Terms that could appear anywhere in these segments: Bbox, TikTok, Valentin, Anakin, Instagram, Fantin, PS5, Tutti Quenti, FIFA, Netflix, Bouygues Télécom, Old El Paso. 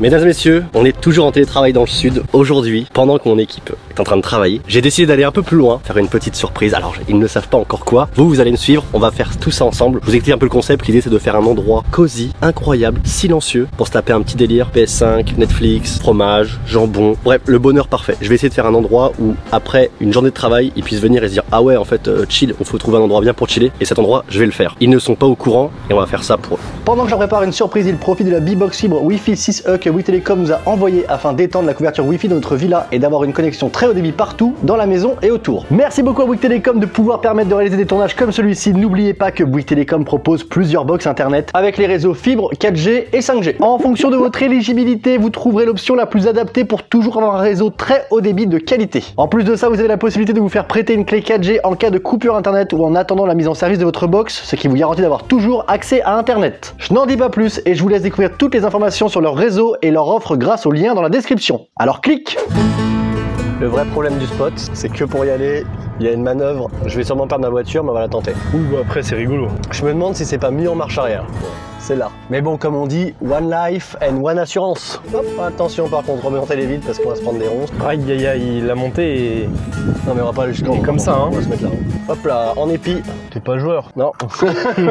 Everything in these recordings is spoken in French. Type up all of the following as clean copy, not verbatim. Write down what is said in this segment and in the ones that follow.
Mesdames et messieurs, on est toujours en télétravail dans le sud. Aujourd'hui, pendant que mon équipe est en train de travailler, j'ai décidé d'aller un peu plus loin, faire une petite surprise. Alors ils ne savent pas encore quoi. Vous allez me suivre, on va faire tout ça ensemble. Je vous explique un peu le concept, l'idée c'est de faire un endroit cosy, incroyable, silencieux, pour se taper un petit délire, PS5, Netflix, fromage, jambon, bref, le bonheur parfait. Je vais essayer de faire un endroit où après une journée de travail, ils puissent venir et se dire ah ouais en fait chill, on faut trouver un endroit bien pour chiller, et cet endroit je vais le faire. Ils ne sont pas au courant et on va faire ça pour eux. Pendant que je leur prépare une surprise, ils profitent de la Bbox fibre Wi-Fi 6E que Bouygues Télécom nous a envoyé afin d'étendre la couverture Wi-Fi de notre villa et d'avoir une connexion très haut débit partout dans la maison et autour. Merci beaucoup à Bouygues Télécom de pouvoir permettre de réaliser des tournages comme celui-ci. N'oubliez pas que Bouygues Télécom propose plusieurs box internet avec les réseaux fibre, 4G et 5G. En fonction de votre éligibilité, vous trouverez l'option la plus adaptée pour toujours avoir un réseau très haut débit de qualité. En plus de ça, vous avez la possibilité de vous faire prêter une clé 4G en cas de coupure internet ou en attendant la mise en service de votre box, ce qui vous garantit d'avoir toujours accès à internet. Je n'en dis pas plus et je vous laisse découvrir toutes les informations sur leur réseau et leur offre grâce au lien dans la description. Alors clique. Le vrai problème du spot, c'est que pour y aller, il y a une manœuvre. Je vais sûrement perdre ma voiture, mais on va la tenter. Ouh, après c'est rigolo. Je me demande si c'est pas mis en marche arrière. C'est là. Mais bon, comme on dit, one life and one assurance. Hop, attention par contre, remontez les vides parce qu'on va se prendre des ronces. Aïe aïe aïe, la montée est... Non mais on va pas aller jusqu'en haut. Comme ça, hein. On va se mettre là. Hop là, en épi. T'es pas joueur. Non,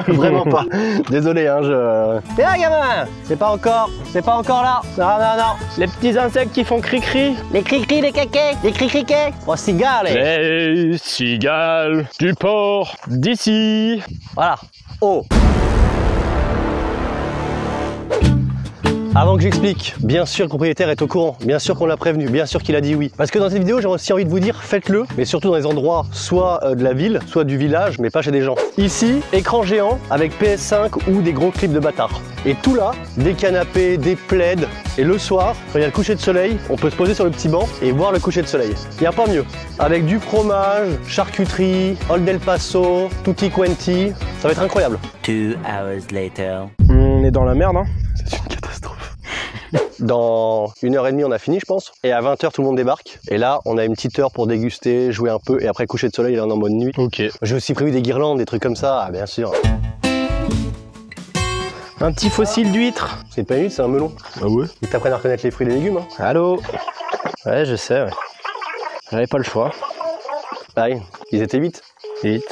vraiment pas. Désolé, hein, je... T'es là, gamin. C'est pas encore là. Non. Les petits insectes qui font cri-cri. Les cri-cri, les kékés, les cri-cri-qués. Oh, cigales. Les cigales du port d'ici. Voilà. Oh. Avant que j'explique, bien sûr le propriétaire est au courant, bien sûr qu'on l'a prévenu, bien sûr qu'il a dit oui. Parce que dans cette vidéo, j'ai aussi envie de vous dire, faites-le, mais surtout dans les endroits soit de la ville, soit du village, mais pas chez des gens. Ici, écran géant avec PS5 ou des gros clips de bâtards. Et tout là, des canapés, des plaids, et le soir, quand il y a le coucher de soleil, on peut se poser sur le petit banc et voir le coucher de soleil. Il n'y a pas mieux. Avec du fromage, charcuterie, Old El Paso, Tutti Quenti, ça va être incroyable. 2 hours later. On est dans la merde, hein. C'est une catastrophe. Dans 1h30, on a fini, je pense. Et à 20h, tout le monde débarque. Et là, on a une petite heure pour déguster, jouer un peu. Et après, coucher de soleil, là, on est en mode nuit. Ok. J'ai aussi prévu des guirlandes, des trucs comme ça, bien sûr. Un petit fossile d'huître. C'est pas une huître, c'est un melon. Ah ouais? Ils t'apprennent à reconnaître les fruits et les légumes, hein. Allô? Ouais, je sais, ouais. J'avais pas le choix. Pareil, ils étaient 8. 8.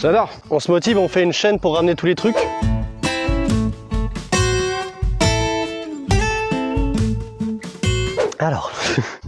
J'adore. On se motive, on fait une chaîne pour ramener tous les trucs. Alors,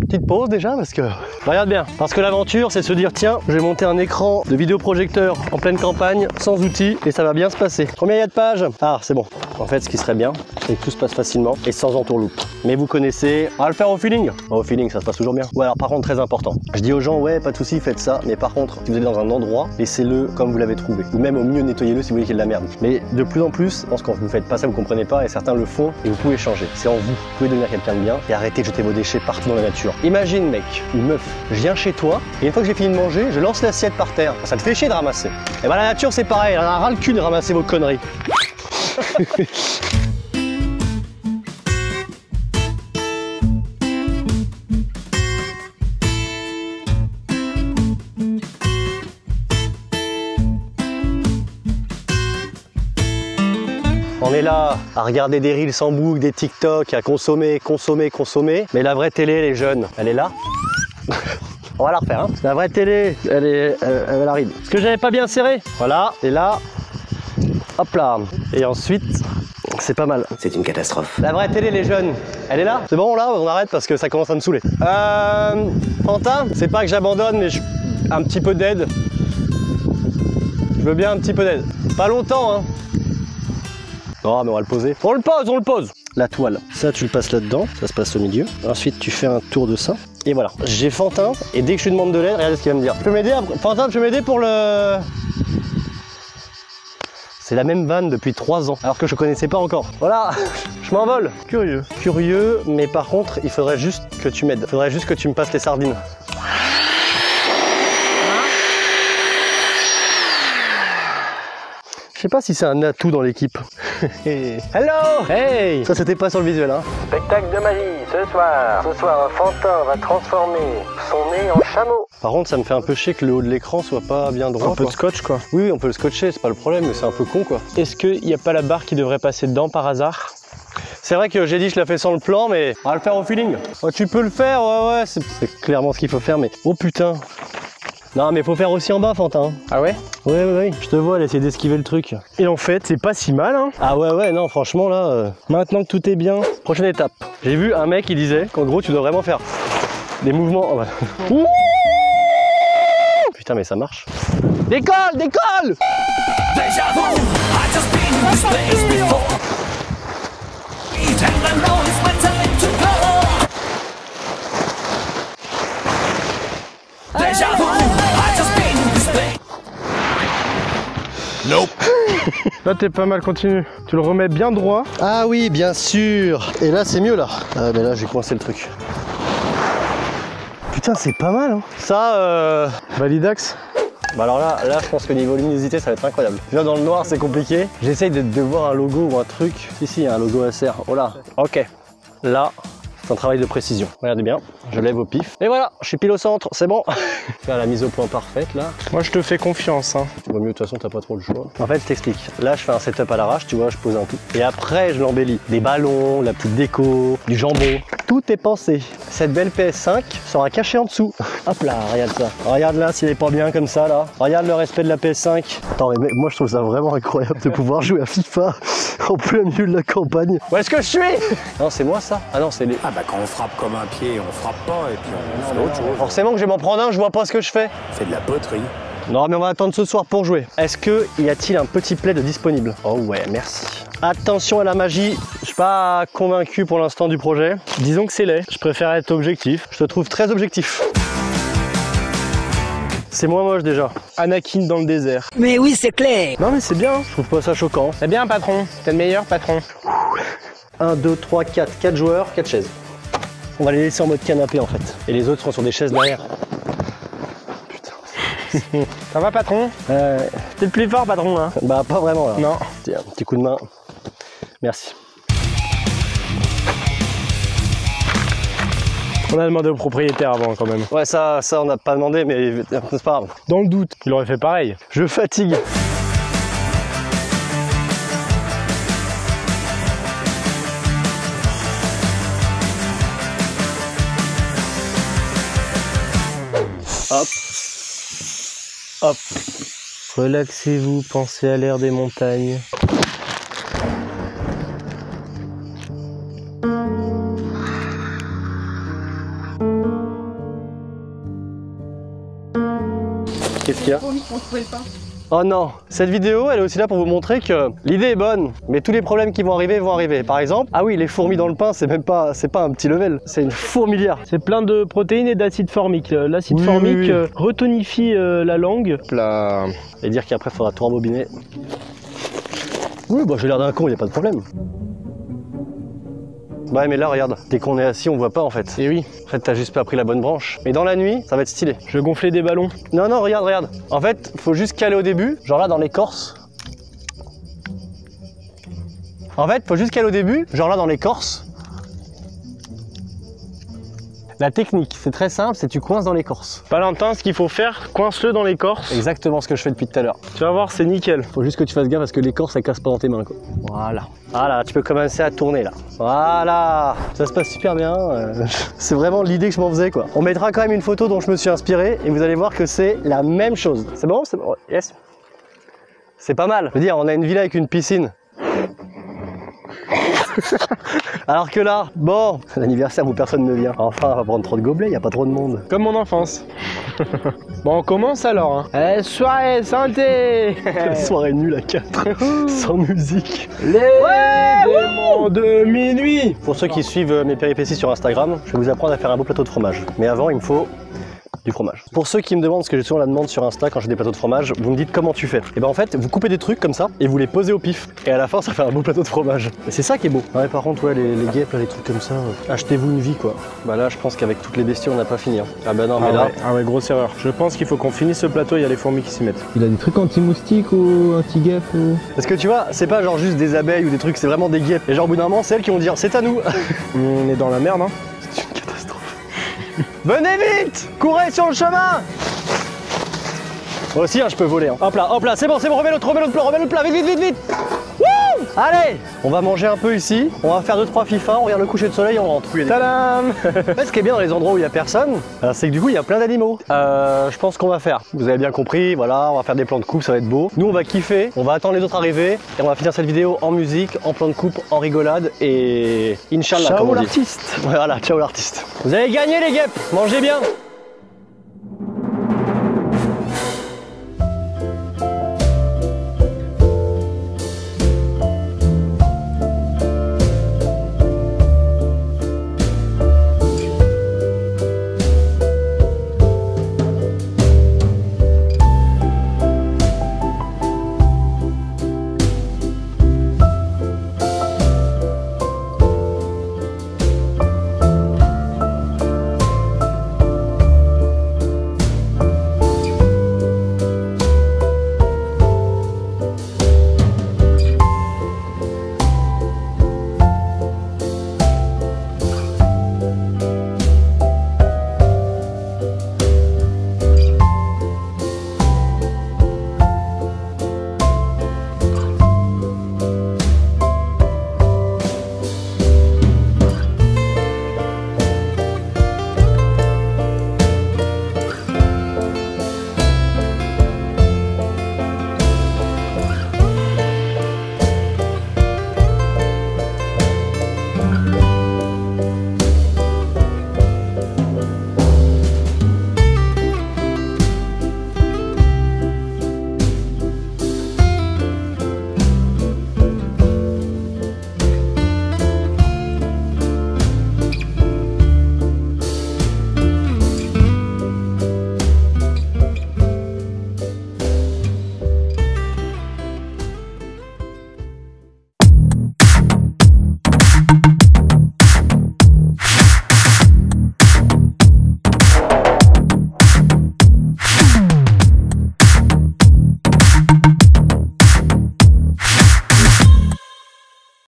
petite pause déjà parce que... Regarde bien, parce que l'aventure c'est se dire tiens, je vais monter un écran de vidéoprojecteur en pleine campagne, sans outils, et ça va bien se passer. Combien il y a de pages? Ah, c'est bon. En fait, ce qui serait bien, c'est que tout se passe facilement et sans entourloupe. Mais vous connaissez, on va le faire au feeling. Au feeling, ça se passe toujours bien. Ou alors, par contre, très important. Je dis aux gens, ouais, pas de soucis, faites ça. Mais par contre, si vous êtes dans un endroit, laissez-le comme vous l'avez trouvé. Ou même au mieux, nettoyez-le si vous voyez qu'il y a de la merde. Mais de plus en plus, je pense que quand vous ne faites pas ça, vous comprenez pas, et certains le font, et vous pouvez changer. C'est en vous. Vous pouvez devenir quelqu'un de bien et arrêter de jeter vos déchets partout dans la nature. Imagine, mec, une meuf, je viens chez toi, et une fois que j'ai fini de manger, je lance l'assiette par terre. Ça te fait chier de ramasser. Et ben la nature, c'est pareil, elle en a ras le cul de ramasser vos conneries. On est là à regarder des reels sans boucle, des TikTok, à consommer. Mais la vraie télé, les jeunes, elle est là. On va la refaire, hein. La vraie télé, elle est la ride. Ce que j'avais pas bien serré. Voilà, et là. Hop là. Et ensuite, c'est pas mal. C'est une catastrophe. La vraie télé, les jeunes, elle est là. C'est bon, là, on arrête parce que ça commence à me saouler. Pantin, c'est pas que j'abandonne, mais un petit peu d'aide. Je veux bien un petit peu d'aide. Pas longtemps, hein. Non, mais on va le poser. On le pose. La toile. Ça, tu le passes là-dedans. Ça se passe au milieu. Ensuite, tu fais un tour de ça. Et voilà. J'ai Fantin. Et dès que je lui demande de l'aide, regardez ce qu'il va me dire. Tu peux m'aider, Fantin, tu peux m'aider pour le... C'est la même vanne depuis 3 ans, alors que je connaissais pas encore. Voilà, je m'envole. Curieux. Curieux, mais par contre, il faudrait juste que tu m'aides. Il faudrait juste que tu me passes les sardines. Je sais pas si c'est un atout dans l'équipe. Hello! Hey! Ça, c'était pas sur le visuel, hein. Spectacle de magie, ce soir. Ce soir, Fantin va transformer son nez en chameau. Par contre, ça me fait un peu chier que le haut de l'écran soit pas bien droit. Un peu de scotch, quoi. Oui, on peut le scotcher, c'est pas le problème, mais c'est un peu con, quoi. Est-ce qu'il n'y a pas la barre qui devrait passer dedans par hasard? C'est vrai que j'ai dit je la fais sans le plan, mais on va le faire au feeling. Oh, tu peux le faire, ouais, c'est clairement ce qu'il faut faire, mais oh putain. Non mais faut faire aussi en bas, Fantin. Ah ouais? Ouais. Je te vois, elle essaie d'esquiver le truc. Et en fait, c'est pas si mal, hein. Ah ouais, non, franchement là, maintenant que tout est bien, prochaine étape. J'ai vu un mec qui disait qu'en gros, tu dois vraiment faire des mouvements... Oh, bah. Putain, mais ça marche. Décolle! Nope. Là t'es pas mal, continue. Tu le remets bien droit. Ah oui, bien sûr. Et là c'est mieux là. Ah mais là j'ai coincé le truc. Putain, c'est pas mal hein. Ça Validax. Bah alors là je pense que niveau luminosité ça va être incroyable. Là dans le noir c'est compliqué. J'essaye de voir un logo ou un truc. Ici il y a un logo ASR. Oh là. Ok. Là. C'est un travail de précision. Regardez bien, je lève au pif. Et voilà, je suis pile au centre, c'est bon. Là, la mise au point parfaite, là. Moi, je te fais confiance. Hein. Vaut mieux, de toute façon, t'as pas trop le choix. En fait, je t'explique. Là, je fais un setup à l'arrache, tu vois, je pose un tout. Et après, je l'embellis. Des ballons, la petite déco, du jambon. Tout est pensé. Cette belle PS5 sera cachée en dessous. Hop là, regarde ça. Regarde là, s'il est pas bien comme ça, là. Regarde le respect de la PS5. Attends, mais moi, je trouve ça vraiment incroyable de pouvoir jouer à FIFA en plein milieu de la campagne. Où est-ce que je suis? Non, c'est moi, ça. Ah non, c'est les... Bah quand on frappe comme un pied, on frappe pas et puis on fait autre chose. Forcément que je vais m'en prendre un, je vois pas ce que je fais. C'est de la poterie. Non mais on va attendre ce soir pour jouer. Est-ce que y a-t-il un petit plaid disponible? Oh ouais, merci. Attention à la magie, je suis pas convaincu pour l'instant du projet. Disons que c'est laid, je préfère être objectif. Je te trouve très objectif. C'est moins moche déjà. Anakin dans le désert. Mais oui, c'est clair. Non mais c'est bien, je trouve pas ça choquant. C'est bien patron, t'es le meilleur patron. 1, 2, 3, 4, 4 joueurs, 4 chaises. On va les laisser en mode canapé en fait. Et les autres seront sur des chaises derrière. Putain. Ça va patron? T'es le plus fort patron hein? Bah pas vraiment là. Non. Tiens, un petit coup de main. Merci. On a demandé au propriétaire avant quand même. Ouais ça on n'a pas demandé mais c'est pas grave. Dans le doute, il aurait fait pareil. Je fatigue. Hop, hop, relaxez-vous, pensez à l'air des montagnes. Qu'est-ce qu'il y a? Oh non, cette vidéo elle est aussi là pour vous montrer que l'idée est bonne, mais tous les problèmes qui vont arriver, par exemple, ah oui les fourmis dans le pain c'est même pas, c'est pas un petit level, c'est une fourmilière. C'est plein de protéines et d'acide formique, l'acide formique retonifie la langue. Là. Et dire qu'après faudra tout rembobiner. Oui bah j'ai l'air d'un con, y a pas de problème. Bah mais là regarde, dès qu'on est assis on voit pas en fait. Et oui, en fait t'as juste pas pris la bonne branche. Mais dans la nuit, ça va être stylé. Je vais gonfler des ballons. Non regarde. En fait, faut juste caler au début, genre là dans l'écorce. La technique, c'est très simple, c'est tu coinces dans l'écorce. Valentin, ce qu'il faut faire, coince-le dans l'écorce. Exactement ce que je fais depuis tout à l'heure. Tu vas voir, c'est nickel. Faut juste que tu fasses gaffe parce que l'écorce, ça casse pas dans tes mains, quoi. Voilà. Voilà, tu peux commencer à tourner, là. Voilà. Ça se passe super bien. C'est vraiment l'idée que je m'en faisais, quoi. On mettra quand même une photo dont je me suis inspiré et vous allez voir que c'est la même chose. C'est bon? C'est bon? Yes. C'est pas mal. Je veux dire, on a une villa avec une piscine. Alors que là, bon, c'est l'anniversaire où personne ne vient. Enfin, on va prendre trop de gobelets, il y a pas trop de monde. Comme mon enfance. Bon, on commence alors. Hein. Soirée santé. Soirée nulle à 4, sans musique. Les démons de minuit. Pour ceux qui suivent mes péripéties sur Instagram, je vais vous apprendre à faire un beau plateau de fromage. Mais avant, il me faut... du fromage. Pour ceux qui me demandent, parce que j'ai souvent la demande sur Insta quand j'ai des plateaux de fromage, vous me dites comment tu fais. Et ben en fait, vous coupez des trucs comme ça et vous les posez au pif. Et à la fin, ça fait un beau plateau de fromage. Et c'est ça qui est beau. Ouais, par contre, ouais, les guêpes, là, les trucs comme ça, achetez-vous une vie quoi. Bah là, je pense qu'avec toutes les bestiaux, on n'a pas fini. Hein. Ah bah non, mais là. Ouais. Ah ouais, grosse erreur. Je pense qu'il faut qu'on finisse ce plateau, il y a les fourmis qui s'y mettent. Il a des trucs anti-moustiques ou anti-guêpes ou... Parce que tu vois, c'est pas genre juste des abeilles ou des trucs, c'est vraiment des guêpes. Et genre, au bout d'un moment, c'est elles qui vont dire c'est à nous. On est dans la merde, hein. Venez vite! Courez sur le chemin! Moi aussi, hein, je peux voler. Hein. Hop là, c'est bon, remets l'autre plat, vite! Wouh! Allez, on va manger un peu ici, on va faire 2-3 FIFA, on regarde le coucher de soleil, on rentre. Tadam. Ce qui est bien dans les endroits où il n'y a personne, c'est que du coup il y a plein d'animaux. Je pense qu'on va faire, vous avez bien compris, voilà, on va faire des plans de coupe, ça va être beau. Nous on va kiffer, on va attendre les autres arriver et on va finir cette vidéo en musique, en plan de coupe, en rigolade et Inch'Allah. Ciao l'artiste. Voilà, ciao l'artiste. Vous avez gagné les guêpes, mangez bien.